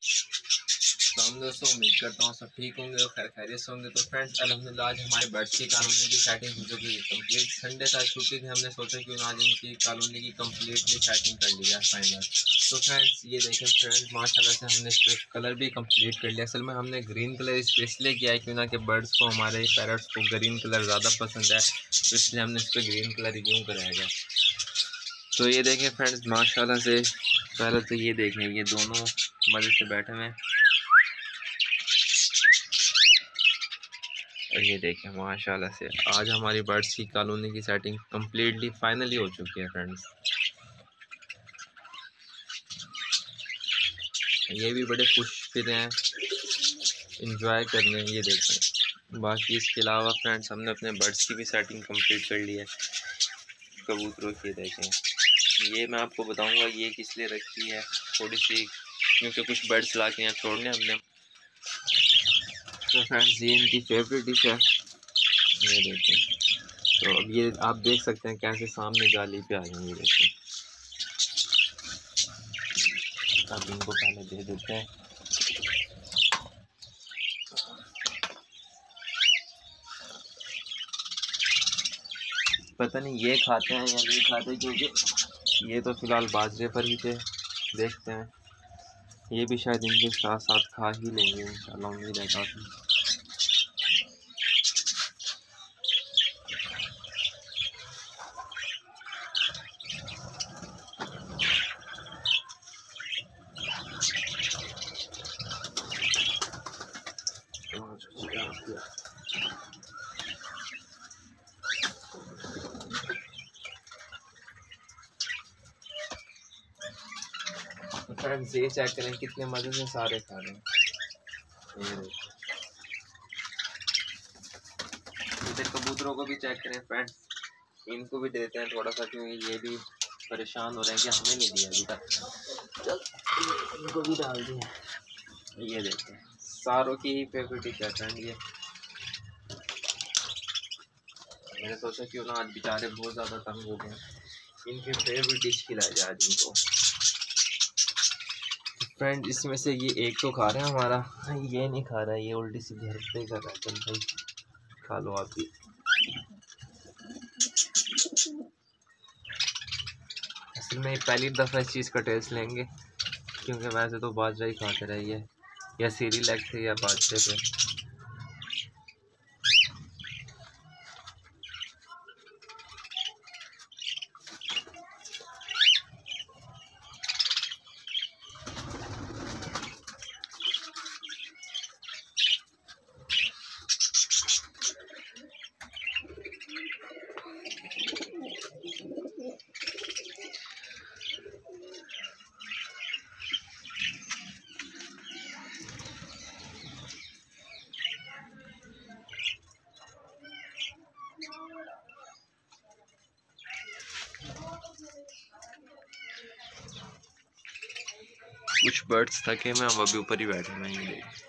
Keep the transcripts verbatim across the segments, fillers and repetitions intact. दोस्तों उम्मीद करता हूँ सब ठीक होंगे, खैर खैरियत से होंगे। तो फ्रेंड्स अलहमदिल्ला आज हमारी बर्ड्स की कॉलोनी की सेटिंग हो चुकी है कंप्लीट। संडे का छुट्टी थी, हमने सोचा कि आज इनकी कॉलोनी की कम्प्लीटली सेटिंग कर लिया फाइनल। तो फ्रेंड्स ये देखें फ्रेंड्स माशाल्लाह से हमने इस पर कलर भी कंप्लीट कर लिया। असल में हमने ग्रीन कलर स्पेशली किया है क्यों ना कि बर्ड्स को, हमारे पैरट्स को ग्रीन कलर ज़्यादा पसंद है, तो इसलिए हमने इस पर ग्रीन कलर यूँ कराया। तो ये देखें फ्रेंड्स माशाल्लाह से, पहले तो ये देखें ये दोनों मज़े से बैठे हुए हैं और ये देखें माशाल्लाह से आज हमारी बर्ड्स की कॉलोनी की सेटिंग कम्प्लीटली फाइनली हो चुकी है फ्रेंड्स। ये भी बड़े खुश फिर हैं इंजॉय करने, ये देखें। बाकी इसके अलावा फ्रेंड्स हमने अपने बर्ड्स की भी सेटिंग कंप्लीट कर ली है। कबूतरों की देखें, ये मैं आपको बताऊंगा ये किस लिए रखी है थोड़ी सी, क्योंकि कुछ बर्ड्स ला के यहाँ छोड़ने हमने। तो फ्रेंड्स ये इनकी फेवरेट डिश है, ये देखें। तो अब ये आप देख सकते हैं कैसे सामने जाली पे आ जाएंगे, देखें। अब इनको पहले दे देते हैं, पता नहीं ये खाते हैं या नहीं खाते, क्योंकि ये तो फ़िलहाल बाजरे पर ही थे, देखते हैं ये भी शायद इनके साथ साथ खा ही लेंगे इंशाल्लाह, उम्मीद है काफ़ी। फ्रेंड्स ये चेक करें कितने मजे से सारे खा रहे हैं। इधर कबूतरों को भी चेक करें फ्रेंड्स, इनको भी देते हैं थोड़ा सा क्योंकि ये भी परेशान हो रहे हैं कि हमें नहीं दिया अभी तक। चल इनको भी डाल दिया, ये देखते हैं सारों की ही फेवरेट ही कहते हैं। ये मैंने सोचा क्यों ना आज बेचारे बहुत ज़्यादा तंग हो गए, इनकी फेवरेट डिश खिलाई जाए आज इनको। फ्रेंड इसमें से ये एक तो खा रहे हैं हमारा, ये नहीं खा रहा है, ये उल्टी सी घर पे कर रहा है। चल भाई खा लो आप भी। असल में पहली दफ़ा इस चीज़ का टेस्ट लेंगे क्योंकि वैसे तो बाजरा ही खाते रहे ये, या सीरी लग थे या बाजरे पे। कुछ बर्ड्स थके मैं अब अभी ऊपर ही बैठे मैं ही देख।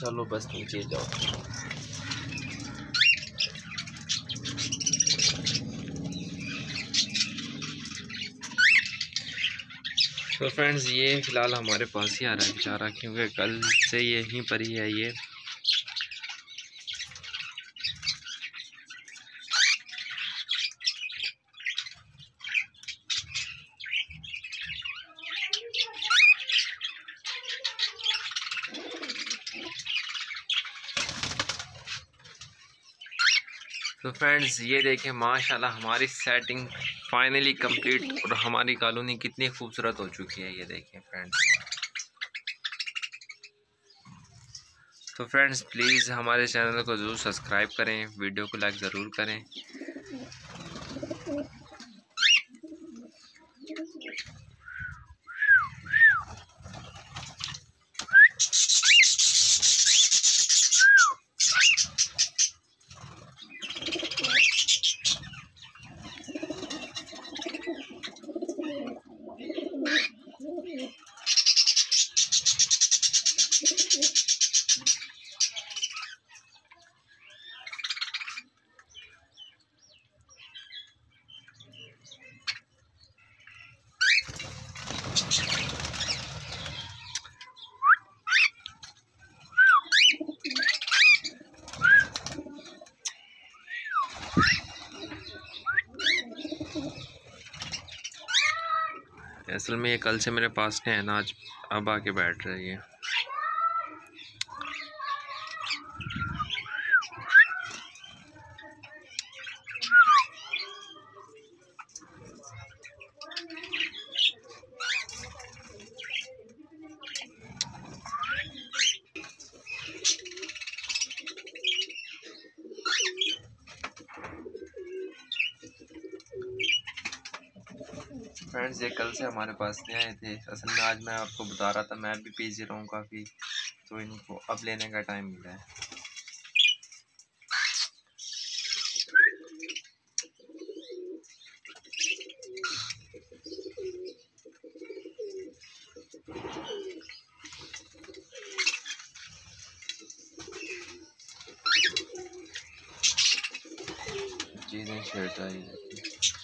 चलो बस नीचे जाओ। तो फ्रेंड्स ये फ़िलहाल हमारे पास ही आ रहा है बेचारा क्योंकि कल से ये यहीं पर ही है ये। तो फ्रेंड्स ये देखें माशाल्लाह हमारी सेटिंग फाइनली कंप्लीट और हमारी कॉलोनी कितनी खूबसूरत हो चुकी है, ये देखें फ्रेंड्स। तो फ्रेंड्स प्लीज़ हमारे चैनल को ज़रूर सब्सक्राइब करें, वीडियो को लाइक ज़रूर करें। असल में ये कल से मेरे पास नहीं है ना, आज अब आके बैठ रही है। फ्रेंड्स ये कल से हमारे पास नहीं आए थे, असल में आज मैं आपको बता रहा था मैं भी बिजी रहा हूँ काफ़ी, तो इनको अब लेने का टाइम मिला है। चीज़ें छेड़ता ही